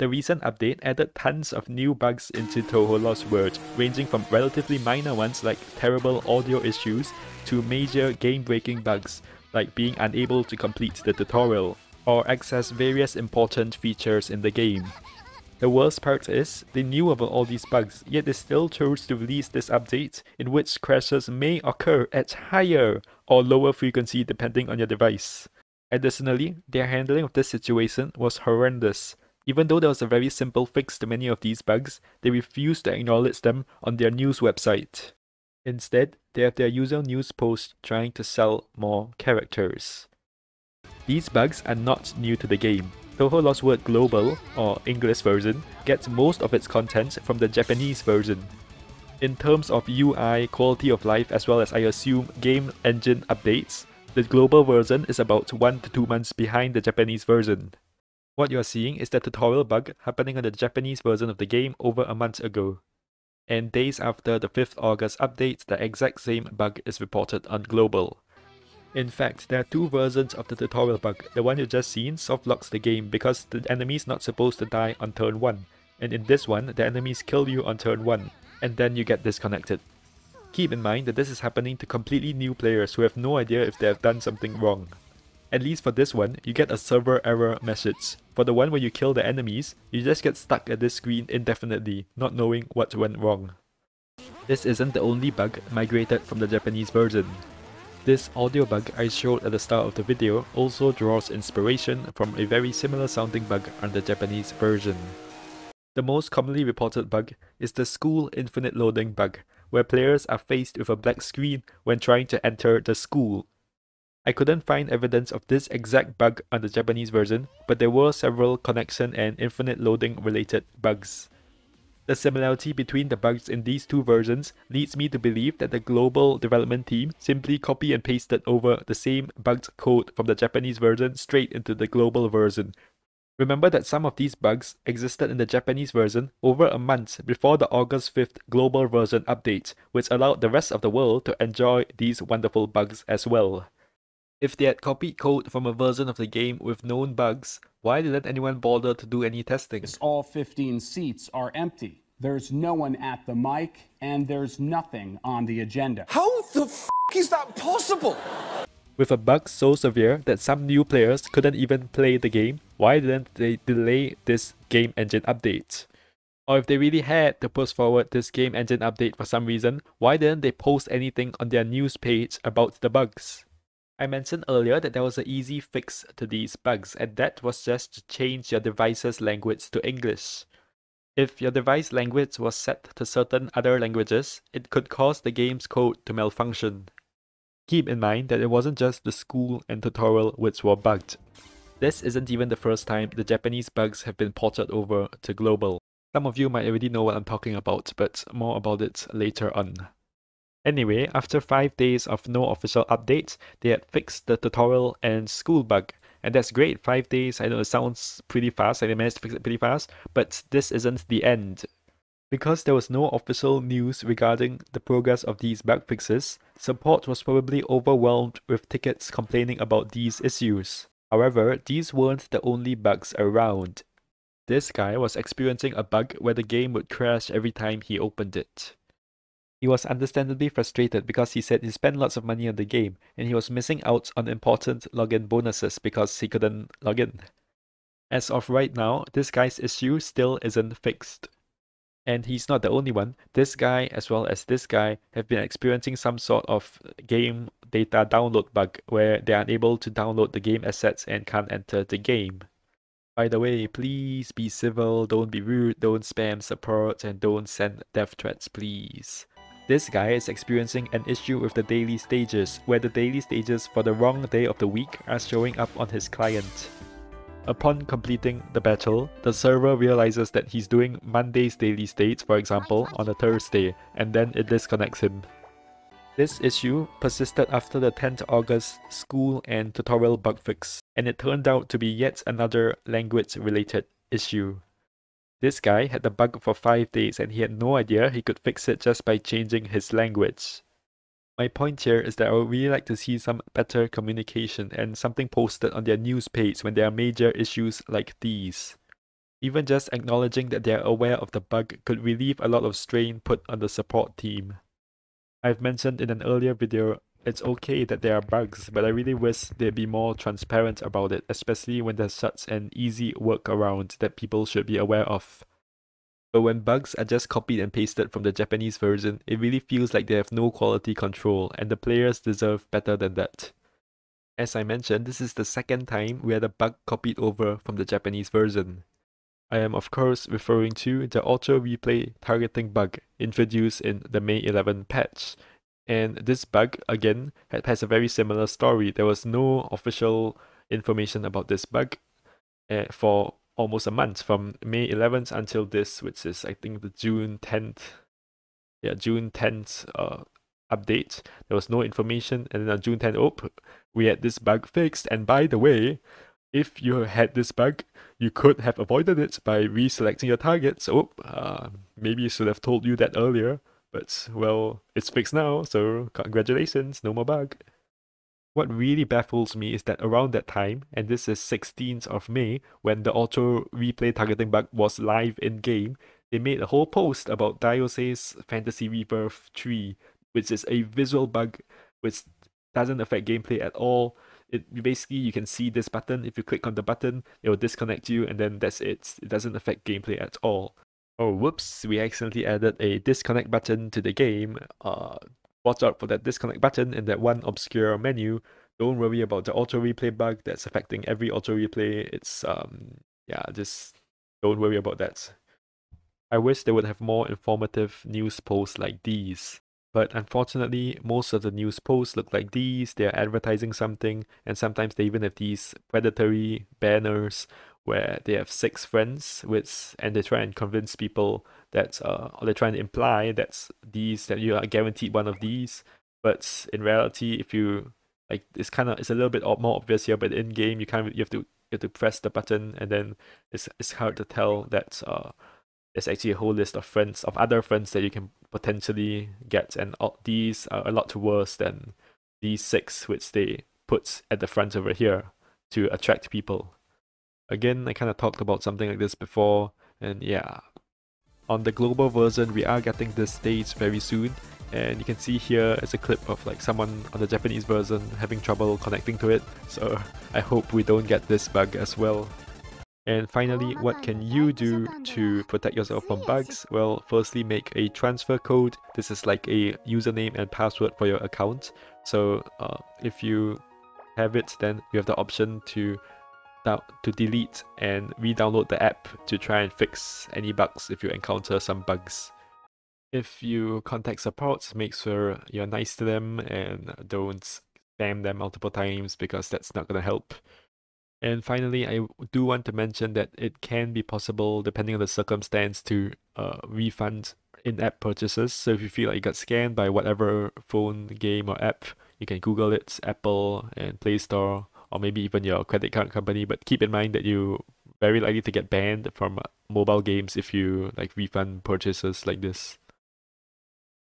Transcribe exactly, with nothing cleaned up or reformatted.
The recent update added tons of new bugs into Touhou LostWord, ranging from relatively minor ones like terrible audio issues to major game-breaking bugs like being unable to complete the tutorial or access various important features in the game. The worst part is, they knew about all these bugs, yet they still chose to release this update in which crashes may occur at higher or lower frequency depending on your device. Additionally, their handling of this situation was horrendous. Even though there was a very simple fix to many of these bugs, they refused to acknowledge them on their news website. Instead, they have their usual news post trying to sell more characters. These bugs are not new to the game. Touhou LostWord Global, or English version, gets most of its content from the Japanese version. In terms of U I, quality of life, as well as, I assume, game engine updates, the global version is about one to two months behind the Japanese version. What you're seeing is the tutorial bug happening on the Japanese version of the game over a month ago. And days after the fifth of August update, the exact same bug is reported on Global. In fact, there are two versions of the tutorial bug. The one you just seen soft-locks the game because the enemy's not supposed to die on turn one. And in this one, the enemies kill you on turn one, and then you get disconnected. Keep in mind that this is happening to completely new players who have no idea if they have done something wrong. At least for this one, you get a server error message. For the one where you kill the enemies, you just get stuck at this screen indefinitely, not knowing what went wrong. This isn't the only bug migrated from the Japanese version. This audio bug I showed at the start of the video also draws inspiration from a very similar sounding bug on the Japanese version. The most commonly reported bug is the school infinite loading bug, where players are faced with a black screen when trying to enter the school. I couldn't find evidence of this exact bug on the Japanese version, but there were several connection and infinite loading related bugs. The similarity between the bugs in these two versions leads me to believe that the global development team simply copy and pasted over the same bugged code from the Japanese version straight into the global version. Remember that some of these bugs existed in the Japanese version over a month before the August fifth global version update, which allowed the rest of the world to enjoy these wonderful bugs as well. If they had copied code from a version of the game with known bugs, why didn't anyone bother to do any testing? All fifteen seats are empty. There's no one at the mic, and there's nothing on the agenda. How the f*** is that possible? With a bug so severe that some new players couldn't even play the game, why didn't they delay this game engine update? Or if they really had to push forward this game engine update for some reason, why didn't they post anything on their news page about the bugs? I mentioned earlier that there was an easy fix to these bugs, and that was just to change your device's language to English. If your device language was set to certain other languages, it could cause the game's code to malfunction. Keep in mind that it wasn't just the school and tutorial which were bugged. This isn't even the first time the Japanese bugs have been ported over to global. Some of you might already know what I'm talking about, but more about it later on. Anyway, after five days of no official updates, they had fixed the tutorial and school bug. And that's great, five days, I know it sounds pretty fast, and they managed to fix it pretty fast, but this isn't the end. Because there was no official news regarding the progress of these bug fixes, support was probably overwhelmed with tickets complaining about these issues. However, these weren't the only bugs around. This guy was experiencing a bug where the game would crash every time he opened it. He was understandably frustrated because he said he spent lots of money on the game and he was missing out on important login bonuses because he couldn't log in. As of right now, this guy's issue still isn't fixed. And he's not the only one. This guy as well as this guy have been experiencing some sort of game data download bug where they are unable to download the game assets and can't enter the game. By the way, please be civil, don't be rude, don't spam support, and don't send death threats, please. This guy is experiencing an issue with the daily stages, where the daily stages for the wrong day of the week are showing up on his client. Upon completing the battle, the server realizes that he's doing Monday's daily stage, for example, on a Thursday, and then it disconnects him. This issue persisted after the tenth of August school and tutorial bug fix, and it turned out to be yet another language-related issue. This guy had the bug for five days and he had no idea he could fix it just by changing his language. My point here is that I would really like to see some better communication and something posted on their news page when there are major issues like these. Even just acknowledging that they are aware of the bug could relieve a lot of strain put on the support team. I've mentioned in an earlier video, it's okay that there are bugs, but I really wish they'd be more transparent about it, especially when there's such an easy workaround that people should be aware of. But when bugs are just copied and pasted from the Japanese version, it really feels like they have no quality control, and the players deserve better than that. As I mentioned, this is the second time we had a bug copied over from the Japanese version. I am of course referring to the auto replay targeting bug introduced in the May eleventh patch. And this bug, again, has a very similar story. There was no official information about this bug uh, for almost a month, from May eleventh until this, which is I think the June tenth, yeah, June tenth uh, update. There was no information, and then on June tenth, oh, we had this bug fixed. And by the way, if you had this bug, you could have avoided it by reselecting your targets. So uh, maybe I should have told you that earlier, but well, it's fixed now, so congratulations, no more bug. What really baffles me is that around that time, and this is sixteenth of May, when the auto replay targeting bug was live in-game, they made a whole post about Diosa's Fantasy Rebirth three, which is a visual bug which doesn't affect gameplay at all. It basically, you can see this button. If you click on the button, it will disconnect you, and then that's it. It doesn't affect gameplay at all. Oh, whoops, we accidentally added a disconnect button to the game. Uh, watch out for that disconnect button in that one obscure menu. Don't worry about the auto replay bug that's affecting every auto replay. It's, um, yeah, just don't worry about that. I wish they would have more informative news posts like these. But unfortunately, most of the news posts look like these. They're advertising something, and sometimes they even have these predatory banners where they have six friends, which, and they try and convince people that, uh, or they try and imply that these, that you are guaranteed one of these. But in reality, if you, like, it's kind of, it's a little bit more obvious here, but in game, you kind of, you have to, you have to press the button, and then it's, it's hard to tell that, uh, there's actually a whole list of friends, of other friends that you can potentially get, and all these are a lot worse than these six which they put at the front over here to attract people. Again, I kind of talked about something like this before, and yeah. On the global version, we are getting this stage very soon, and you can see here is a clip of like someone on the Japanese version having trouble connecting to it, so I hope we don't get this bug as well. And finally, what can you do to protect yourself from bugs? Well, firstly, make a transfer code. This is like a username and password for your account. So uh, if you have it, then you have the option to, to delete and re-download the app to try and fix any bugs if you encounter some bugs. If you contact support, make sure you're nice to them and don't spam them multiple times, because that's not going to help. And finally, I do want to mention that it can be possible, depending on the circumstance, to uh, refund in-app purchases. So if you feel like you got scammed by whatever phone, game, or app, you can Google it, Apple and Play Store, or maybe even your credit card company. But keep in mind that you're very likely to get banned from mobile games if you like refund purchases like this.